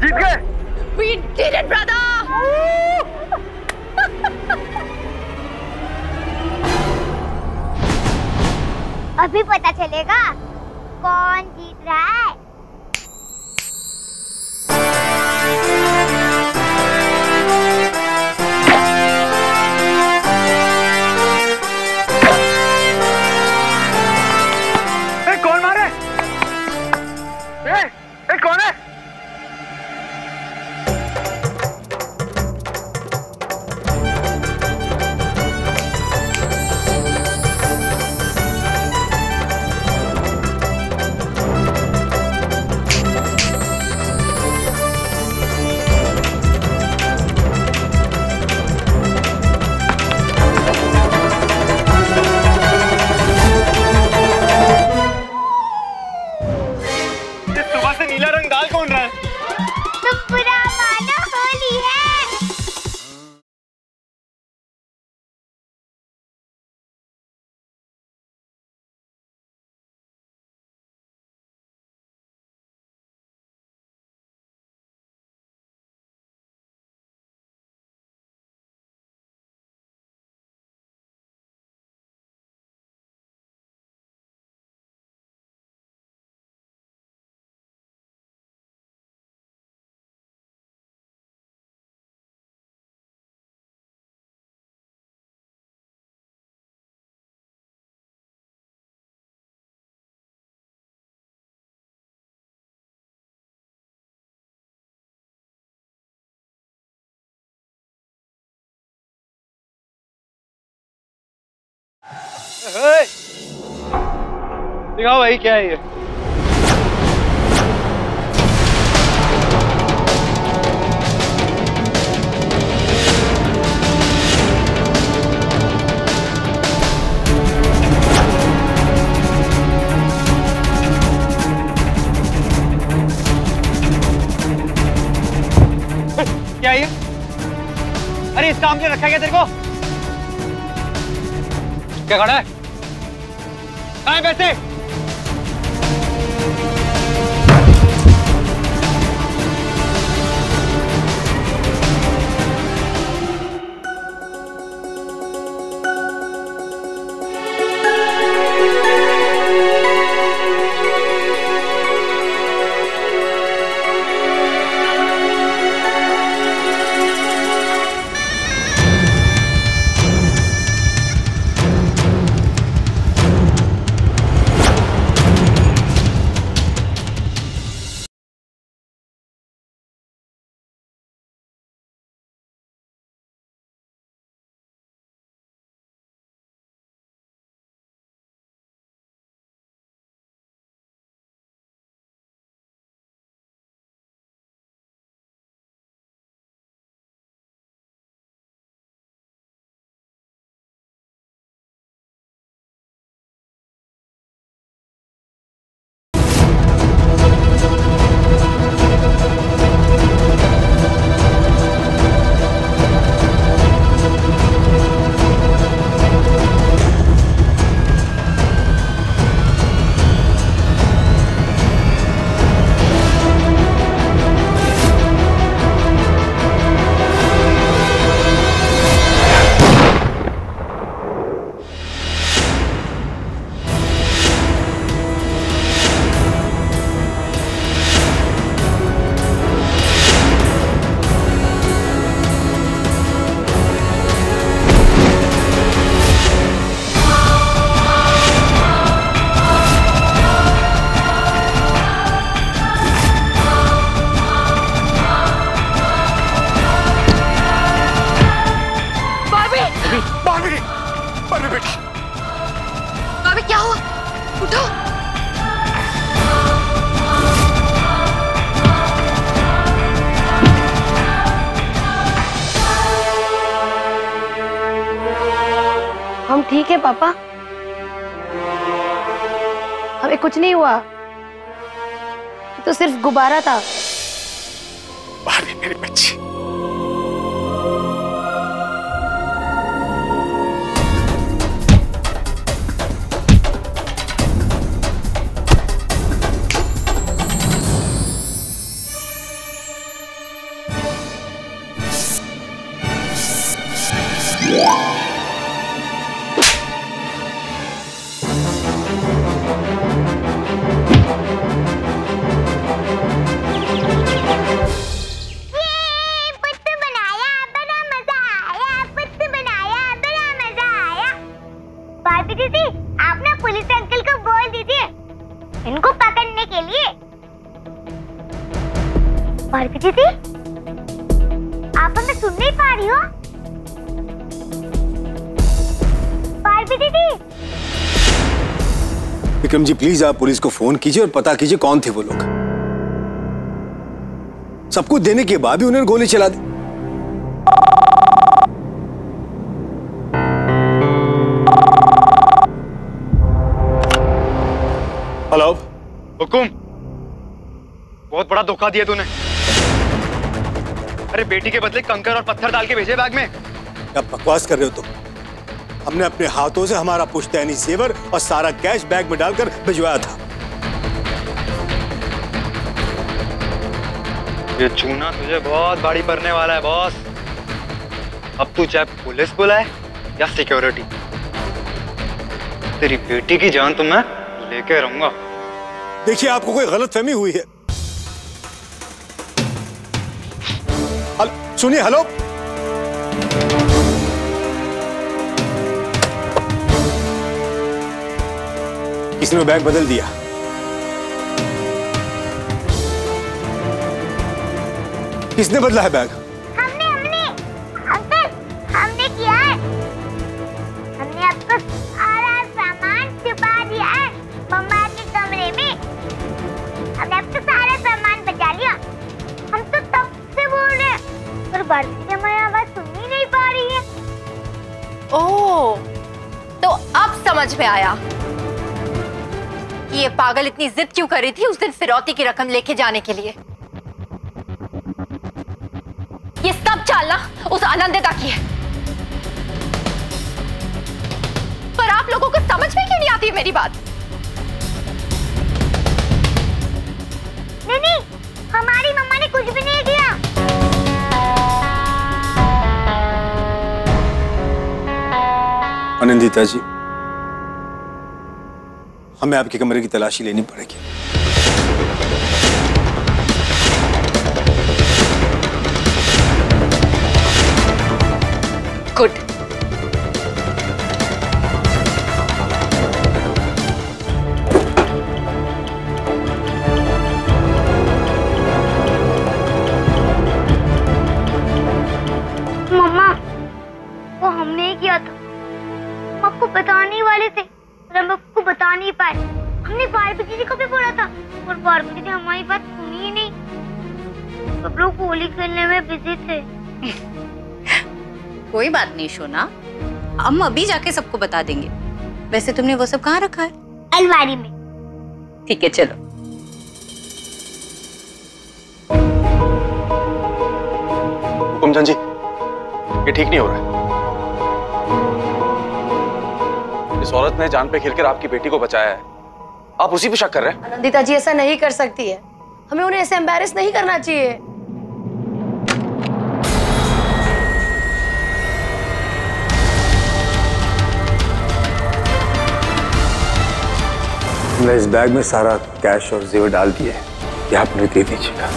जीत गए। We did it, brother. अभी पता चलेगा कौन जीत रहा है। दिखाओ भाई क्या है ये। क्या ये? अरे इस काम के रखा गया तेरे को। क्या खड़ा है? आए वैसे पापा हमें कुछ नहीं हुआ, तो सिर्फ गुब्बारा था। भाभी मेरी बच्ची, इनको पकड़ने के लिए। पार्वती दीदी, आप हमें सुन नहीं पा रही हो? पार्वती दीदी। विक्रम जी प्लीज आप पुलिस को फोन कीजिए और पता कीजिए कौन थे वो लोग। सब कुछ देने के बाद भी उन्हें गोली चला दी। हेलो हुकुम, बहुत बड़ा धोखा दिया तूने। अरे बेटी के बदले कंकर और पत्थर डाल के भेजे बैग में। क्या बकवास कर रहे हो तुम? हमने अपने हाथों से हमारा पुश्तैनी सेवर और सारा कैश बैग में डालकर भिजवाया था। ये चूना तुझे बहुत भारी पड़ने वाला है बॉस। अब तू चाहे पुलिस बुलाए या सिक्योरिटी, तेरी बेटी की जान तो मैं लेके रहूंगा। देखिए आपको कोई गलतफहमी हुई है। सुनिए, हेलो किसी ने बैग बदल दिया। किसने बदला है बैग? हमने अंकल, हमने किया है। हमने आपको सारा सामान छुपा दिया है मम्मा के कमरे में। हमने आपका सारा सामान बचा लिया। हम तो तब से बोल रहे हैं पर भारती हमारी आवाज सुन ही नहीं पा रही है। ओह, तो अब समझ में आया ये पागल इतनी जिद क्यों कर रही थी उस दिन फिरौती की रकम लेके जाने के लिए। ये सब चालना उस आनंदिता की है। पर आप लोगों को समझ में क्यों नहीं आती मेरी बात? नहीं नहीं, हमारी मम्मा ने कुछ भी नहीं किया। आनंदिता जी, हमें आपके कमरे की तलाशी लेनी पड़ेगी। गुड। मम्मा, वो हमने ही किया था। आपको बताने वाले थे, हम आपको बता नहीं पाए। हमने पार्वती जी को भी बोला था और पार्वती जी हमारी बात सुनी ही नहीं। सब लोग होली खेलने में बिजी थे। कोई बात नहीं सोना, हम अभी जाके सबको बता देंगे। वैसे तुमने वो सब कहाँ रखा है? अलमारी में। ठीक है चलो। हुकुमचंद जी, ये ठीक नहीं हो रहा है। इस औरत ने जान पे खेलकर आपकी बेटी को बचाया है, आप उसी पे शक कर रहे हैं? आनंदिता जी ऐसा नहीं कर सकती है। हमें उन्हें ऐसे एम्बैरेस नहीं करना चाहिए। हमने इस बैग में सारा कैश और जेवर डाल दिए हैं, यह आप मुझे दे दीजिएगा।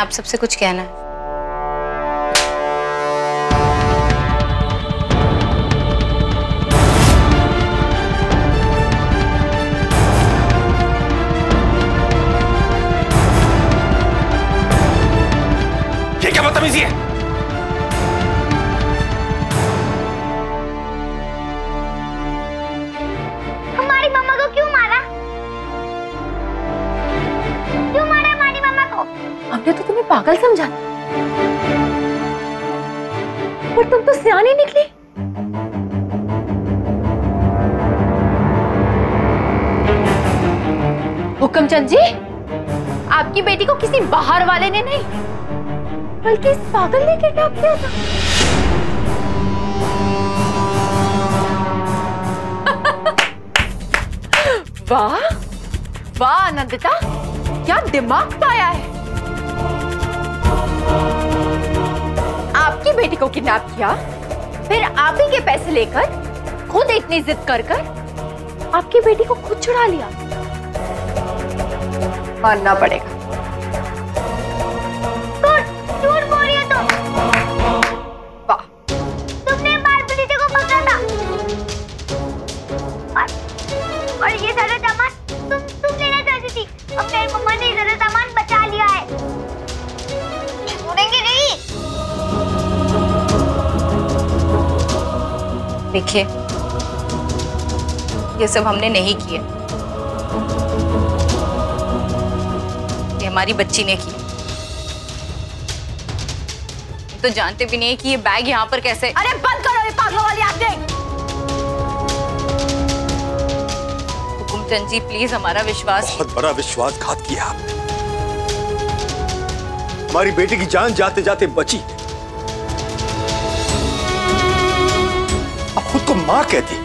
आप सबसे कुछ कहना है। ये क्या बदतमीजी है? पागल समझा, पर तुम तो सियानी निकली। हुकुमचंद जी, आपकी बेटी को किसी बाहर वाले ने नहीं बल्कि इस पागल ने किडनैप किया था। वाह वाह आनंदिता, क्या दिमाग पाया है। आपकी बेटी को किडनैप किया, फिर आप ही के पैसे लेकर खुद इतनी जिद कर कर आपकी बेटी को खुद छुड़ा लिया। मानना पड़ेगा। झूठ बोल रही है तुम। वाह, तुमने बालबुद्धि को पकड़ा था। और ये सारा सामान तुम लेना चाहती थी। अब मेरी मम्मा ने सारा सामान बचा लिया है। छोड़ेंगे नहीं। देखिए, ये सब हमने नहीं किया, हमारी बच्ची ने की। तो जानते भी नहीं कि ये बैग यहाँ पर कैसे। अरे बंद करो ये पागलों वाली एक्टिंग। हुकुमचंद जी प्लीज, हमारा विश्वास। बहुत बड़ा विश्वासघात किया आपने। हमारी बेटी की जान जाते जाते बची। अब खुद को माँ कहती है।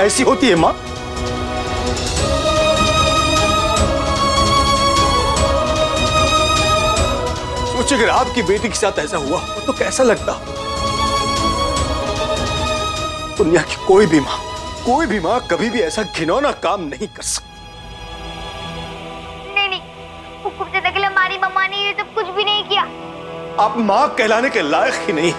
ऐसी होती है माँ? सोचिए अगर आपकी बेटी के साथ ऐसा हुआ तो कैसा लगता। दुनिया की कोई भी माँ कभी भी ऐसा घिनौना काम नहीं कर सकती। नहीं, हुकुमचंद अकेले हमारी मम्मा ने ये सब कुछ भी नहीं किया। आप माँ कहलाने के लायक ही नहीं।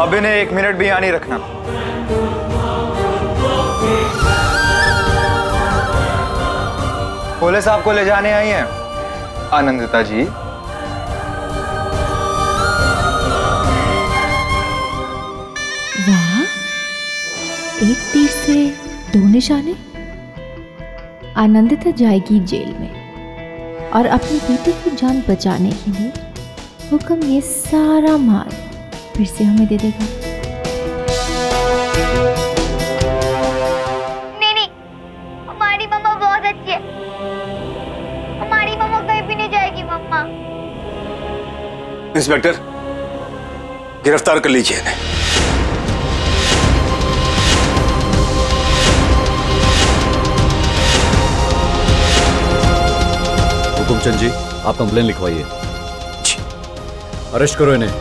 अब इन्हें एक मिनट भी यहाँ नहीं रखना। पुलिस आपको ले जाने आई है आनंदिता जी। वाह, एक तीर से दो निशाने। आनंदिता जाएगी जेल में और अपनी बेटी की जान बचाने के लिए हुक्म ये सारा माल फिर से हमें दे देगा। नहीं, हमारी मम्मा बहुत अच्छी है। हमारी मम्मा कहीं भी नहीं जाएगी। मम्मा। इंस्पेक्टर, गिरफ्तार कर लीजिए इन्हें। हुकुमचंद जी, आप कंप्लेन लिखवाइए। अरेस्ट करो इन्हें।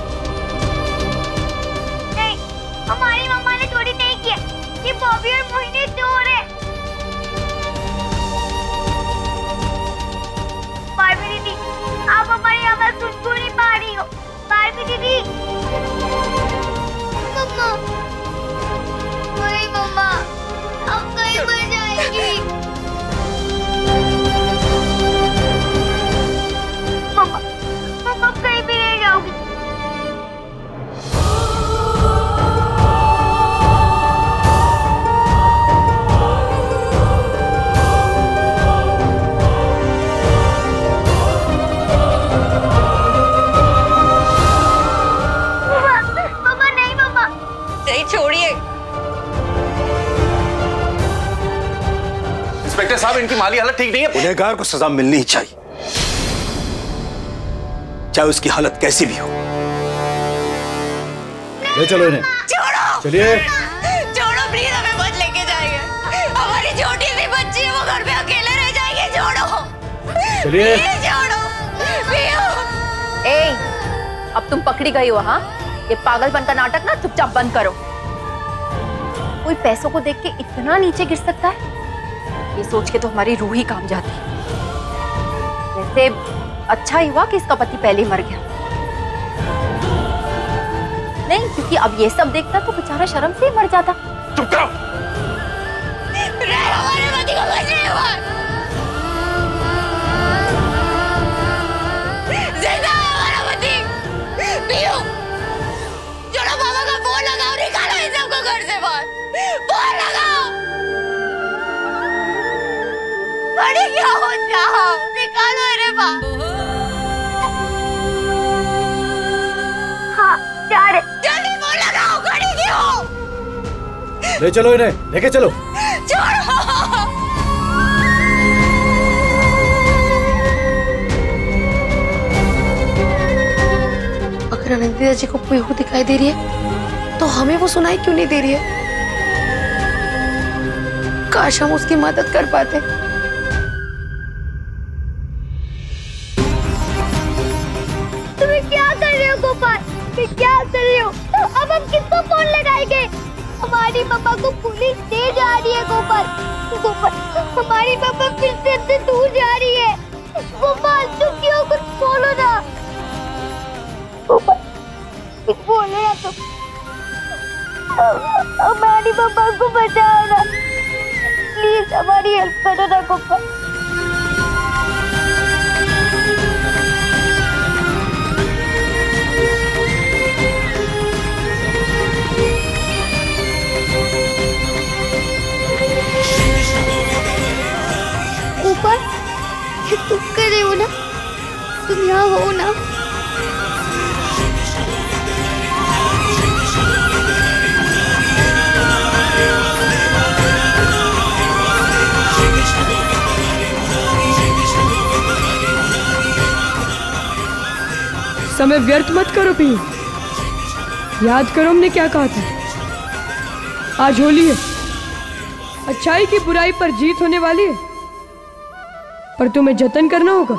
इंस्पेक्टर साहब, इनकी माली हालत ठीक नहीं है। गुनहगार को सजा मिलनी ही चाहिए, चाहे उसकी हालत कैसी भी हो। ले चलो इन्हें। छोड़ो। चलिए। छोड़ो प्लीज, हमें मत लेके जाइए। हमारी छोटी सी बच्ची है, वो घर पे अकेले रह जाएगी। छोड़ो। चलिए। छोड़ो। ए, अब तुम पकड़ी गई हो। हाँ, ये पागलपन का नाटक ना चुपचाप बंद करो। कोई पैसों को देख के इतना नीचे गिर सकता है? ये सोच के तो हमारी रूह ही काम जाती है। वैसे अच्छा ही हुआ कि इसका पति पहले मर गया। नहीं, क्योंकि अब ये सब देखता तो बेचारा शर्म से ही मर जाता। चुप करो। जिंदा हमारा पति ले चलो इन्हें, लेके चलो। अगर अनंदिता जी को पीहू दिखाई दे रही है तो हमें वो सुनाई क्यों नहीं दे रही है? काश हम उसकी मदद कर पाते। तुम्हें क्या कर रहे हो गोपाल? तुम क्या कर रहे हो? तो अब हम किसको फोन लगाएंगे? हमारे पापा को पुलिस दे जा रही है गोपाल। गोपाल, हमारे पापा फिर से हमसे दूर जा रही है। गोपाल तुम क्यों कुछ बोलो ना। गोपाल कुछ बोलो ना तुम। हमारे पापा को बचाओ ना, प्लीज हमारी हेल्प करो ना गोपाल। गोपाल ये तुम कर रहे हो ना, तुम यहाँ हो ना। समय व्यर्थ मत करो पीहू, याद करो हमने क्या कहा था। आज होली है, अच्छाई की बुराई पर जीत होने वाली है, पर तुम्हें जतन करना होगा।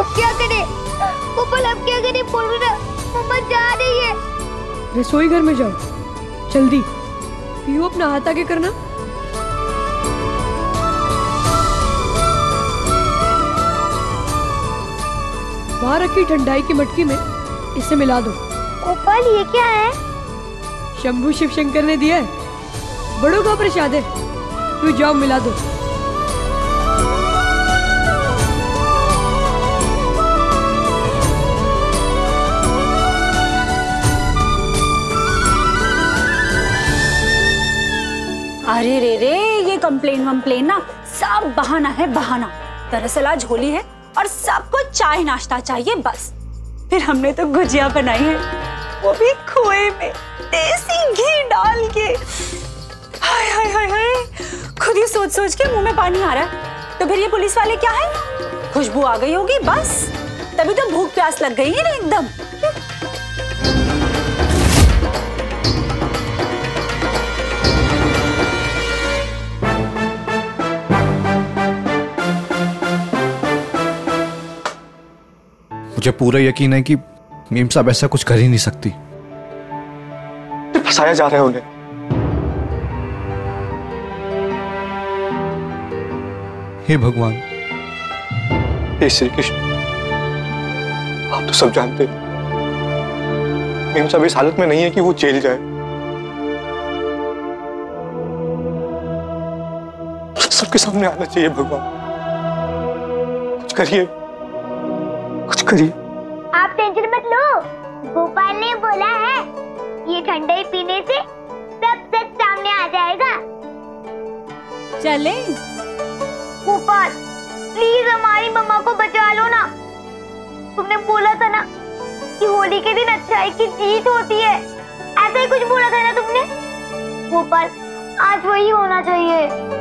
अब क्या करें? गोपाल अब क्या करें? बोलो ना, मम्मा जा रही है। रसोई घर में जाओ, जल्दी। पीहू अपना हाथ आगे करना। वहां रखी ठंडाई की मटकी में इसे मिला दो। गोपाल ये क्या है? शंभू शिव शंकर ने दिया है, बड़ों का प्रसाद है। तू जाओ मिला दो। अरे रे रे, ये कंप्लेन वम्प्लेन ना सब बहाना है, बहाना। दरअसल आज होली है और सबको चाय नाश्ता चाहिए बस। फिर हमने तो गुजिया बनाई है, वो भी खोए में देसी घी डाल के। हाय हाय हाय हाय, खुद ही सोच सोच के मुंह में पानी आ रहा है। तो फिर ये पुलिस वाले क्या है, खुशबू आ गई होगी बस, तभी तो भूख प्यास लग गई है ना एकदम। मुझे पूरा यकीन है कि मीम साहब ऐसा कुछ कर ही नहीं सकती। फंसाया जा रहा है उन्हें। हे भगवान, हे श्री कृष्ण, आप तो सब जानते हैं। मीम साहब इस हालत में नहीं है कि वो जेल जाए। सबके सामने आना चाहिए भगवान। कुछ करिए, कुछ करिए। आप टेंशन मत लो, गोपाल ने बोला है ये ठंडाई पीने से सब सच सामने आ जाएगा। चलें? गोपाल प्लीज हमारी मम्मा को बचा लो ना। तुमने बोला था ना कि होली के दिन अच्छाई की जीत होती है, ऐसा ही कुछ बोला था ना तुमने। गोपाल आज वही होना चाहिए।